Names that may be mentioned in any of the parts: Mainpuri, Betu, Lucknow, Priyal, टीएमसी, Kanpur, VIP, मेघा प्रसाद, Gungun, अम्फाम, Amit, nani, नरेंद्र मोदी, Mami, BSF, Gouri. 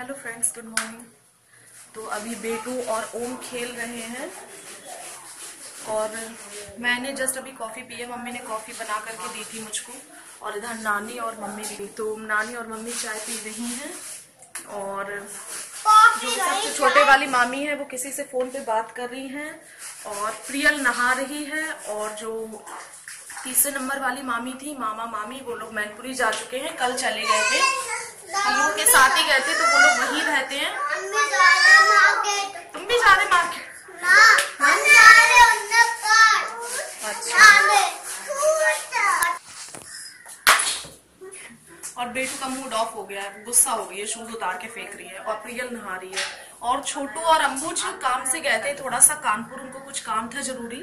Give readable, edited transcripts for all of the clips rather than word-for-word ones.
Hello friends, good morning. तो अभी बेटू और ओम खेल रहे हैं और मैंने जस्ट अभी कॉफ़ी पी है। मम्मी ने कॉफ़ी बना करके दी थी मुझको और इधर नानी और मम्मी भी। तो नानी और मम्मी चाय पी रही हैं और जो सबसे छोटे वाली मामी है वो किसी से फ़ोन पे बात कर रही हैं और प्रियल नहा रही है और जो तीसरे नंबर वाली मामी थी, मामा मामी, वो लोग मैनपुरी जा चुके हैं। कल चले गए थे, हम लोग के साथ ही गए थे तो वो लोग वहीं रहते हैं। तुम भी जा रहे मार्केट? और बेटू का मूड ऑफ हो गया है, गुस्सा हो गई है, शूज उतार के फेंक रही है और प्रियल नहा रही है। और छोटू और अंबुज काम से गए थे, थोड़ा सा कानपुर, उनको कुछ काम था जरूरी,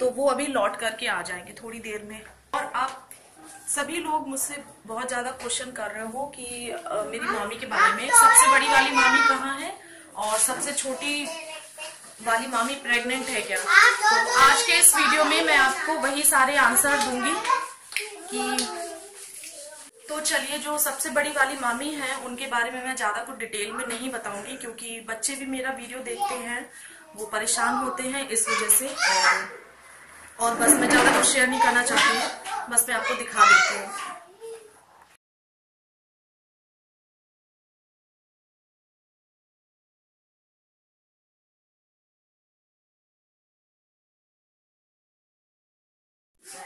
तो वो अभी लौट करके आ जाएंगे थोड़ी देर में। और आप सभी लोग मुझसे बहुत ज़्यादा क्वेश्चन कर रहे हो कि मेरी मामी के बारे में, सबसे बड़ी वाली मामी कहाँ है और सबसे छोटी वाली मामी प्रेग्नेंट है क्या। तो आज के इस वीडियो में मैं आपको वही सारे आंसर दूंगी कि, तो चलिए, जो सबसे बड़ी वाली मामी है उनके बारे में मैं ज़्यादा कुछ डिटेल में नहीं बताऊंगी क्योंकि बच्चे भी मेरा वीडियो देखते हैं, वो परेशान होते हैं इस वजह से। और बस मैं ज़्यादा कुछ शेयर नहीं करना चाहती हूँ, बस मैं आपको दिखा देती हूँ।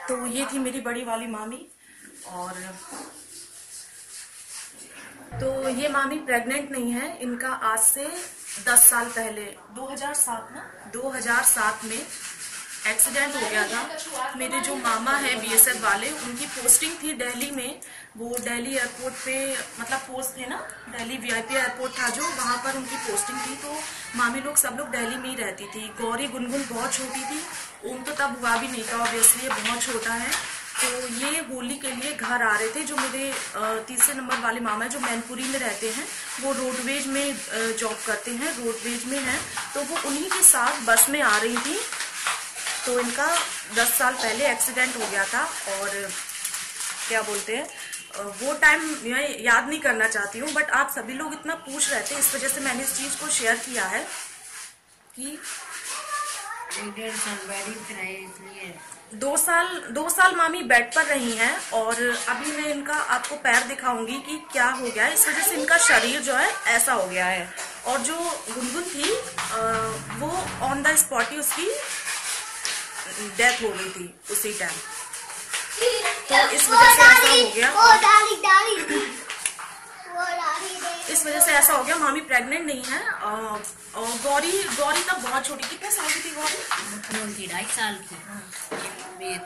तो ये थी मेरी बड़ी वाली मामी। और तो ये मामी प्रेग्नेंट नहीं है, इनका आज से 10 साल पहले 2007 में एक्सीडेंट हो गया था। मेरे जो मामा है BSF वाले, उनकी पोस्टिंग थी दिल्ली में। वो दिल्ली एयरपोर्ट पे, मतलब पोस्ट थे ना, दिल्ली VIP एयरपोर्ट था जो, वहाँ पर उनकी पोस्टिंग थी। तो मामी लोग सब लोग दिल्ली में ही रहती थी। गौरी गुनगुन बहुत छोटी थी, ओम तो तब हुआ भी नहीं था ऑब्वियसली, बहुत छोटा है। तो ये होली के लिए घर आ रहे थे। जो मेरे तीसरे नंबर वाले मामा है जो मैनपुरी में रहते हैं, वो रोडवेज में जॉब करते हैं, रोडवेज में हैं। तो वो उन्हीं के साथ बस में आ रही थी। तो इनका 10 साल पहले एक्सीडेंट हो गया था। और क्या बोलते हैं, वो टाइम मैं याद नहीं करना चाहती हूँ, बट आप सभी लोग इतना पूछ रहे थे इस वजह से मैंने इस चीज़ को शेयर किया है कि 2 साल मामी बेड पर रही हैं। और अभी मैं इनका आपको पैर दिखाऊंगी कि क्या हो गया है, इस वजह से इनका शरीर जो है ऐसा हो गया है। और जो गुनगुन थी वो ऑन द स्पॉट ही उसकी डेथ हो गई थी उसी टाइम, तो इस वजह से ऐसा हो गया। इस वजह से ऐसा हो गया। मामी प्रेग्नेंट नहीं है। और गौरी तब बहुत छोटी थी, क्या साल की थी गौरी? 2.5 साल की,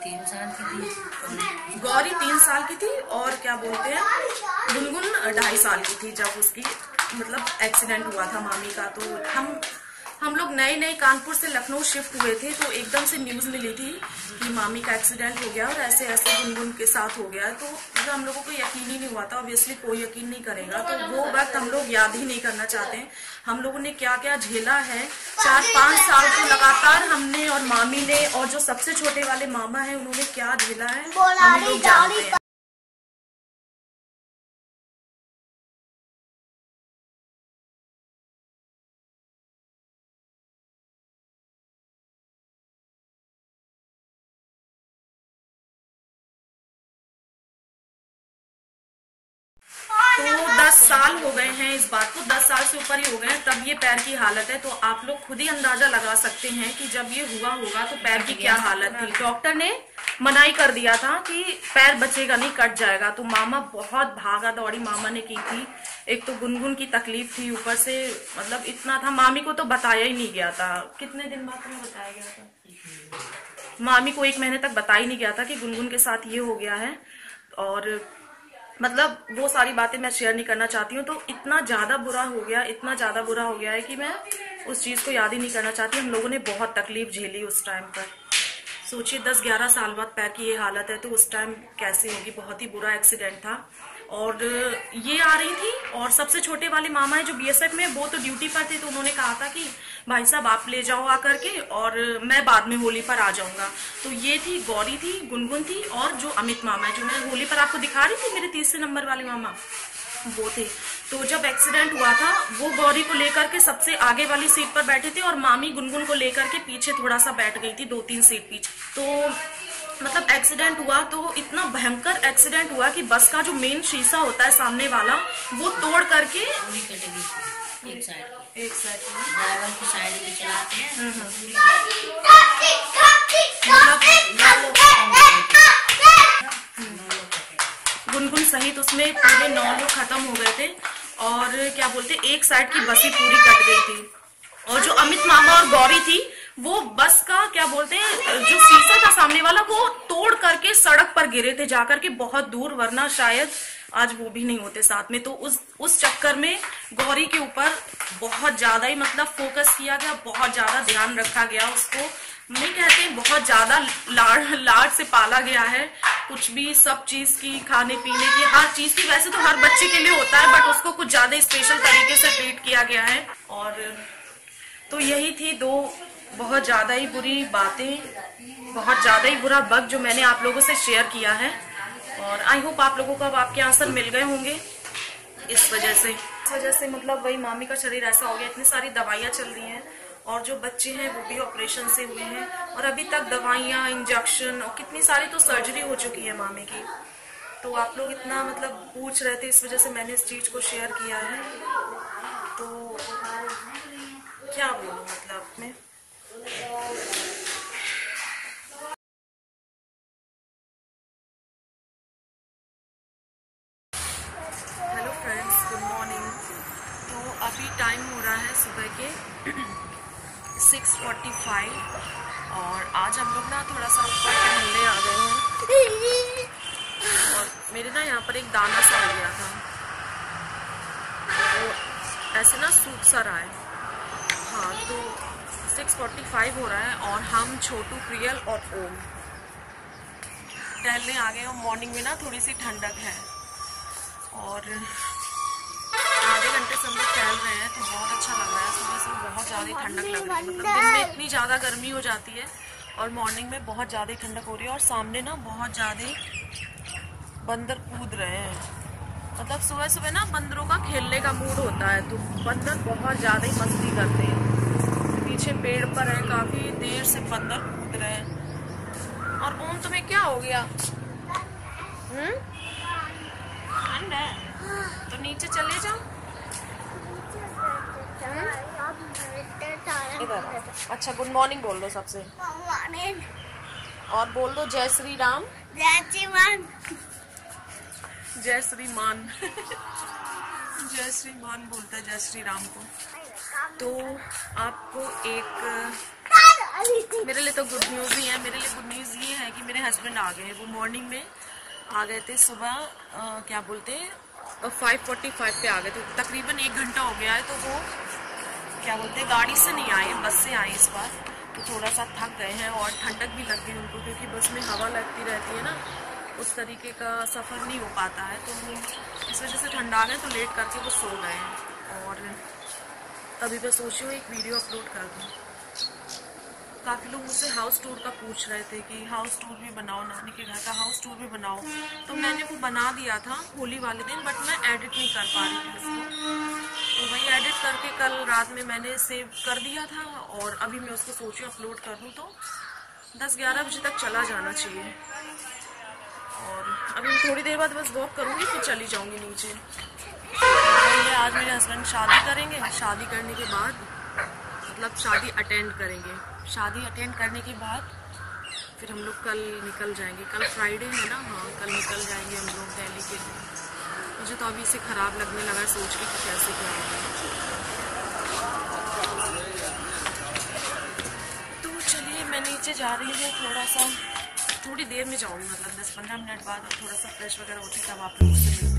3 साल की थी गौरी, 3 साल की थी। और क्या बोलते हैं, गुनगुन 2.5 साल की थी जब उसकी, मतलब एक्सीडेंट हुआ था मामी का। तो हम लोग नए कानपुर से लखनऊ शिफ्ट हुए थे तो एकदम से न्यूज़ मिली थी कि मामी का एक्सीडेंट हो गया और ऐसे ऐसे गुनगुन के साथ हो गया। तो हम लोगों को यकीन ही नहीं हुआ था, ऑब्वियसली कोई यकीन नहीं करेगा। तो वो वक्त हम लोग याद ही नहीं करना चाहते हैं, हम लोगों ने क्या क्या झेला है। 4-5 साल को लगातार हमने और मामी ने और जो सबसे छोटे वाले मामा है उन्होंने क्या झेला है, हम लोग जानते हैं। तो 10 साल हो गए हैं इस बात को, 10 साल से ऊपर ही हो गए हैं तब ये पैर की हालत है। तो आप लोग खुद ही अंदाजा लगा सकते हैं कि जब ये हुआ होगा तो पैर की क्या हालत थी। डॉक्टर ने मनाही कर दिया था कि पैर बचेगा नहीं, कट जाएगा। तो मामा बहुत भागा दौड़ी मामा ने की थी। एक तो गुनगुन की तकलीफ थी, ऊपर से मतलब इतना था, मामी को तो बताया ही नहीं गया था। कितने दिन बाद तुम्हें बताया गया था? मामी को 1 महीने तक बताया नहीं गया था कि गुनगुन के साथ ये हो गया है। और मतलब वो सारी बातें मैं शेयर नहीं करना चाहती हूँ। तो इतना ज़्यादा बुरा हो गया, इतना ज़्यादा बुरा हो गया है कि मैं उस चीज़ को याद ही नहीं करना चाहती। हम लोगों ने बहुत तकलीफ झेली उस टाइम पर। सोचिए 10-11 साल बाद पैर की ये हालत है तो उस टाइम कैसे होगी। बहुत ही बुरा एक्सीडेंट था। और ये आ रही थी और सबसे छोटे वाले मामा है जो BSF में, वो तो ड्यूटी पर थे। तो उन्होंने कहा था कि भाई साहब आप ले जाओ आ करके और मैं बाद में होली पर आ जाऊंगा। तो ये थी, गौरी थी, गुनगुन थी और जो अमित मामा है जो मैं होली पर आपको दिखा रही थी, मेरे तीसरे नंबर वाले मामा, वो थे। तो जब एक्सीडेंट हुआ था वो गौरी को लेकर के सबसे आगे वाली सीट पर बैठे थे और मामी गुनगुन को लेकर के पीछे थोड़ा सा बैठ गई थी, 2-3 सीट पीछे। तो मतलब एक्सीडेंट हुआ, तो इतना भयंकर एक्सीडेंट हुआ कि बस का जो मेन शीशा होता है सामने वाला वो तोड़ करके एक साइड ड्राइवर की साइड में चलाते हैं, मतलब गुनगुन सहित उसमें पूरे 9 लोग खत्म हो गए थे और क्या बोलते एक साइड की बसें पूरी कट गई थी। और जो अमित मामा और गौरी थी वो बस का क्या बोलते हैं जो शीशा था सामने वाला वो तोड़ करके सड़क पर गिरे थे जाकर के बहुत दूर, वरना शायद आज वो भी नहीं होते साथ में। तो उस चक्कर में गौरी के ऊपर बहुत ज्यादा ही मतलब फोकस किया गया, बहुत ज्यादा ध्यान रखा गया, उसको मैं कहते हैं बहुत ज्यादा लाड से पाला गया है। कुछ भी सब चीज की, खाने पीने की, हर चीज की, वैसे तो हर बच्चे के लिए होता है बट उसको कुछ ज्यादा स्पेशल तरीके से ट्रीट किया गया है। और तो यही थी 2 बहुत ज्यादा ही बुरी बातें, बहुत ज्यादा ही बुरा वक्त जो मैंने आप लोगों से शेयर किया है। और आई होप आप लोगों को अब आपके आंसर मिल गए होंगे। इस वजह से मतलब वही मामी का शरीर ऐसा हो गया, इतनी सारी दवाइयाँ चल रही हैं और जो बच्चे हैं वो भी ऑपरेशन से हुए हैं और अभी तक दवाइयाँ, इंजेक्शन और कितनी सारी तो सर्जरी हो चुकी है मामी की। तो आप लोग इतना मतलब पूछ रहे थे, इस वजह से मैंने इस चीज को शेयर किया है। तो क्या बोलूं मतलब मैं, हेलो फ्रेंड्स, गुड मॉर्निंग। तो अभी टाइम हो रहा है सुबह के 6:45 और आज हम लोग ना थोड़ा सा ऊपर टहलने आ गए हैं और मेरे ना यहाँ पर एक दाना सा हो गया था, वो ऐसे ना सूख सा रहा है। हाँ, तो 6:45 हो रहा है और हम छोटू, प्रियल और ओम टहलने आ गए और मॉर्निंग में ना थोड़ी सी ठंडक है और आधे घंटे से हम लोग टहल रहे हैं तो बहुत अच्छा लग रहा है। सुबह से बहुत ज़्यादा ठंडक लग रही है, मतलब दिन में इतनी ज़्यादा गर्मी हो जाती है और मॉर्निंग में बहुत ज़्यादा ठंडक हो रही है। और सामने ना बहुत ज़्यादा बंदर कूद रहे हैं, मतलब सुबह सुबह ना बंदरों का खेलने का मूड होता है तो बंदर बहुत ज़्यादा ही मस्ती करते हैं। पीछे पेड़ पर है, काफ़ी देर से बंदर कूद रहे हैं। और ओम तुम्हें क्या हो गया? ठंड है तो नीचे चले जाओ। अच्छा, गुड मॉर्निंग बोल दो सबसे और बोल दो जय श्री राम। जय श्री मान जय श्री मान बोलता है जय श्री राम को। तो आपको एक मेरे लिए तो गुड न्यूज़ ही है। मेरे लिए गुड न्यूज़ ये है कि मेरे हस्बैंड आ गए हैं। वो मॉर्निंग में आ गए थे, सुबह क्या बोलते हैं 5:45 पे आ गए थे, तकरीबन 1 घंटा हो गया है। तो वो क्या बोलते हैं गाड़ी से नहीं आए, बस से आए इस बार। तो थोड़ा सा थक गए हैं और ठंडक भी लग गई उनको, क्योंकि बस में हवा लगती रहती है ना, उस तरीके का सफ़र नहीं हो पाता है। तो इस वजह से ठंडा गए तो लेट करके वो सो गए हैं और तभी मैं सोची हूँ एक वीडियो अपलोड कर दूँ। काफ़ी लोग मुझसे हाउस टूर का पूछ रहे थे कि हाउस टूर भी बनाओ, नानी के घर का हाउस टूर भी बनाओ। तो मैंने वो बना दिया था होली वाले दिन बट मैं एडिट नहीं कर पा रही थी उसको, तो वही एडिट करके कल रात में मैंने सेव कर दिया था और अभी मैं उसको सोची अपलोड कर दूँ। तो 10-11 बजे तक चला जाना चाहिए और अभी थोड़ी देर बाद बस वॉक करूँगी फिर चली जाऊँगी नीचे। आज मेरे हस्बैंड शादी करेंगे, शादी करने के बाद मतलब शादी अटेंड करेंगे, शादी अटेंड करने के बाद फिर हम लोग कल निकल जाएंगे। कल फ्राइडे है ना, हाँ कल निकल जाएंगे हम लोग दिल्ली के लिए। मुझे तो अभी इसे ख़राब लगने लगा सोच के कि कैसे क्या होगा। तो चलिए मैं नीचे जा रही हूँ, थोड़ा सा थोड़ी देर में जाऊँगी, मतलब 10-15 मिनट बाद और थोड़ा सा फ्रेश वगैरह होती तब आप लोगों से मिलते हैं।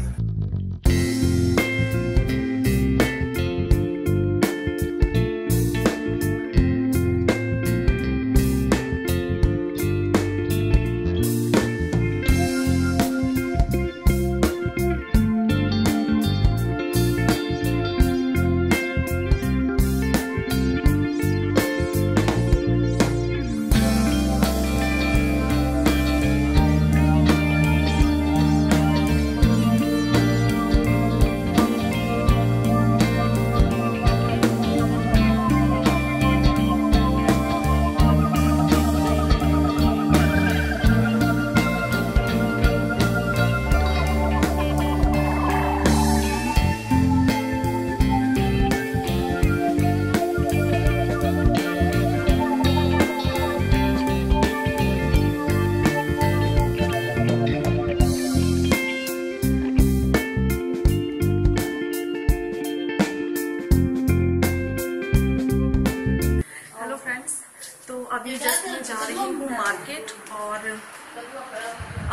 और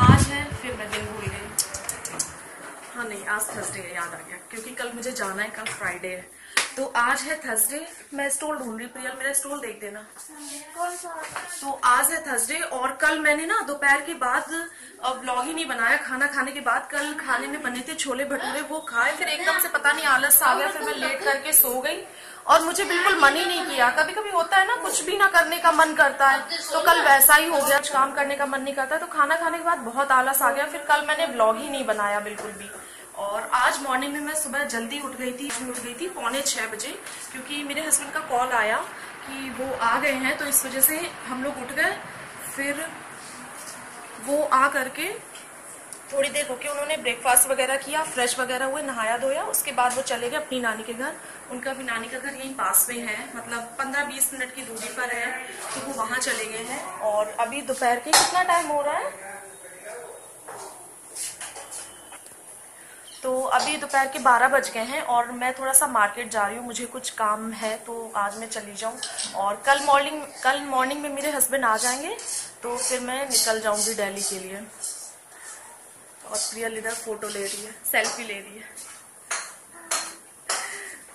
आज है फिर मैं दिन भूल गई। हाँ नहीं, आज थर्सडे है, याद आ गया, क्योंकि कल मुझे जाना है, कल फ्राइडे है, तो आज है थर्सडे। मैं स्टॉल ढूंढ रही, प्रियल मेरा स्टॉल देख देना कौन सा। तो आज है थर्सडे और कल मैंने ना दोपहर के बाद व्लॉग ही नहीं बनाया। खाना खाने के बाद कल खाने में बने थे छोले भटूरे, वो खाए, फिर एकदम से पता नहीं आलस आ गया, फिर मैं लेट करके सो गई और मुझे बिल्कुल मन ही नहीं किया। कभी कभी होता है ना, कुछ भी ना करने का मन करता है, तो कल वैसा ही हो गया, काम करने का मन नहीं करता, तो खाना खाने के बाद बहुत आलस आ गया, फिर कल मैंने व्लॉग ही नहीं बनाया बिल्कुल भी। और आज मॉर्निंग में मैं सुबह जल्दी उठ गई थी 5:45 बजे, क्योंकि मेरे हस्बैंड का कॉल आया कि वो आ गए हैं, तो इस वजह से हम लोग उठ गए। फिर वो आ करके थोड़ी देर होके उन्होंने ब्रेकफास्ट वगैरह किया, फ्रेश वगैरह हुए, नहाया धोया, उसके बाद वो चले गए अपनी नानी के घर। उनका भी नानी का घर यहीं पास में है, मतलब 15-20 मिनट की दूरी पर है, तो वो वहाँ चले गए हैं। और अभी दोपहर के कितना टाइम हो रहा है, तो अभी दोपहर के 12 बज गए हैं और मैं थोड़ा सा मार्केट जा रही हूँ, मुझे कुछ काम है, तो आज मैं चली जाऊँ। और कल मॉर्निंग में मेरे हस्बैंड आ जाएंगे, तो फिर मैं निकल जाऊँगी दिल्ली के लिए। और प्रियल इधर फोटो ले रही है, सेल्फी ले रही है।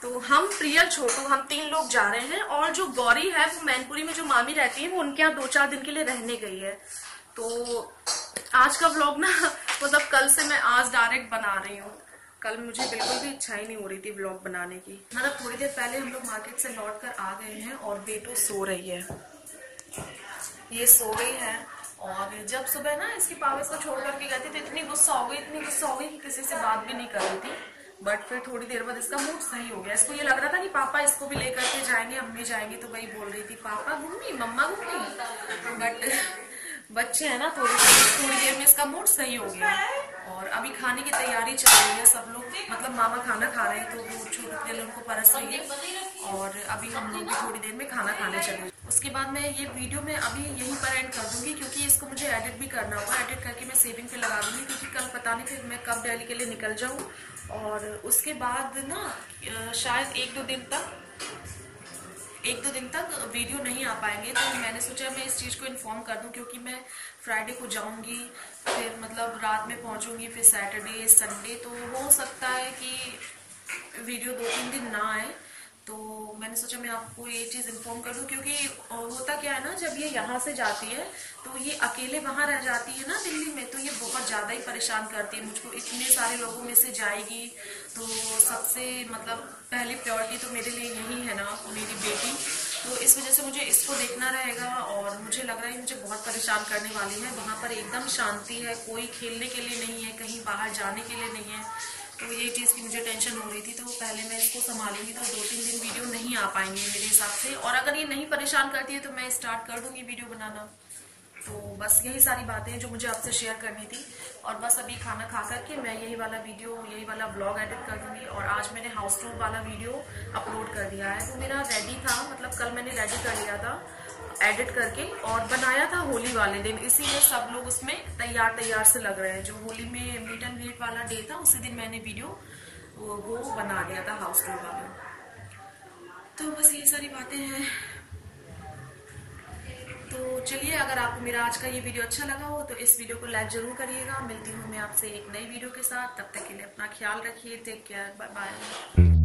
तो हम प्रियल छोटू हम 3 लोग जा रहे हैं। और जो गौरी है वो मैनपुरी में जो मामी रहती है, वो उनके यहाँ 2-4 दिन के लिए रहने गई है। तो आज का व्लॉग ना, मतलब कल से मैं आज डायरेक्ट बना रही हूँ। कल मुझे बिल्कुल भी इच्छा ही नहीं हो रही थी व्लॉग बनाने की। मतलब थोड़ी देर पहले हम लोग मार्केट से लौट कर आ गए हैं और बेटू सो रही है, ये सो गई है। और जब सुबह ना इसकी पापा इसको छोड़ करके गए थे, तो इतनी गुस्सा हो गई कि किसी से बात भी नहीं कर रही थी। बट फिर थोड़ी देर बाद इसका मूड सही हो गया। इसको ये लग रहा था कि पापा इसको भी लेकर के जाएंगे, अम्मी जाएंगी, तो वही बोल रही थी पापा घूमी, मम्मा घूमी। बट बच्चे हैं ना, थोड़ी देर में इसका मूड सही हो गया। और अभी खाने की तैयारी चल रही है, सब लोग मतलब मामा खाना खा रहे हैं, तो वो छोटे उनको परस रही है। और अभी हम लोग भी थोड़ी देर में खाना खाने चले। उसके बाद मैं ये वीडियो में अभी यहीं पर एंड कर दूंगी, क्योंकि इसको मुझे एडिट भी करना होगा। एडिट करके मैं सेविंग पे लगा दूंगी, क्योंकि कल पता नहीं फिर मैं कब दिल्ली के लिए निकल जाऊँ। और उसके बाद ना शायद 1-2 दिन तक वीडियो नहीं आ पाएंगे, तो मैंने सोचा मैं इस चीज़ को इन्फॉर्म कर दूं, क्योंकि मैं फ्राइडे को जाऊंगी, फिर मतलब रात में पहुंचूंगी, फिर सैटरडे संडे, तो हो सकता है कि वीडियो 2-3 दिन ना आए। तो मैंने सोचा मैं आपको ये चीज़ इन्फॉर्म कर दूं, क्योंकि होता क्या है ना, जब ये यहाँ से जाती है तो ये अकेले वहाँ रह जाती है ना दिल्ली में, तो ये बहुत ज़्यादा ही परेशान करती है मुझको। इतने सारे लोगों में से जाएगी, तो सबसे मतलब पहली प्रायोरिटी तो मेरे लिए यही है ना, मेरी बेटी, तो इस वजह से मुझे इसको देखना रहेगा। और मुझे लग रहा है मुझे बहुत परेशान करने वाली है। वहाँ पर एकदम शांति है, कोई खेलने के लिए नहीं है, कहीं बाहर जाने के लिए नहीं है, तो ये चीज़ की मुझे टेंशन हो रही थी। तो पहले मैं इसको संभालूंगी, तो 2-3 दिन वीडियो नहीं आ पाएंगे मेरे हिसाब से। और अगर ये नहीं परेशान करती है तो मैं स्टार्ट कर दूंगी वीडियो बनाना। तो बस यही सारी बातें हैं जो मुझे आपसे शेयर करनी थी। और बस अभी खाना खा करके मैं यही वाला व्लॉग एडिट कर दूंगी। और आज मैंने हाउस टूर वाला वीडियो अपलोड कर दिया है, तो मेरा रेडी था, मतलब कल मैंने रेडी कर लिया था एडिट करके, और बनाया था होली वाले दिन, इसीलिए सब लोग उसमें तैयार से लग रहे हैं। जो होली में मीट एंड वेट वाला डे था, उसी दिन मैंने वीडियो वो बना दिया था हाउस टूर वाला। तो बस ये सारी बातें हैं। तो चलिए, अगर आपको मेरा आज का ये वीडियो अच्छा लगा हो तो इस वीडियो को लाइक जरूर करिएगा। मिलती हूँ मैं आपसे एक नई वीडियो के साथ, तब तक के लिए अपना ख्याल रखिए। Take care, bye bye.